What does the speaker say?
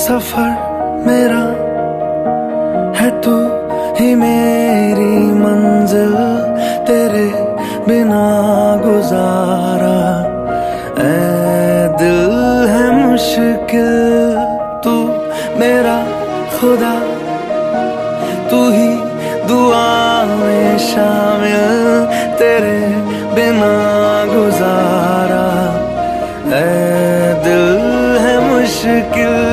सफर मेरा है, तू ही मेरी मंजिल, तेरे बिना गुजारा। ऐ दिल है मुश्किल, तू मेरा खुदा, तू ही दुआ में शामिल, तेरे बिना गुजारा। ऐ दिल है मुश्किल।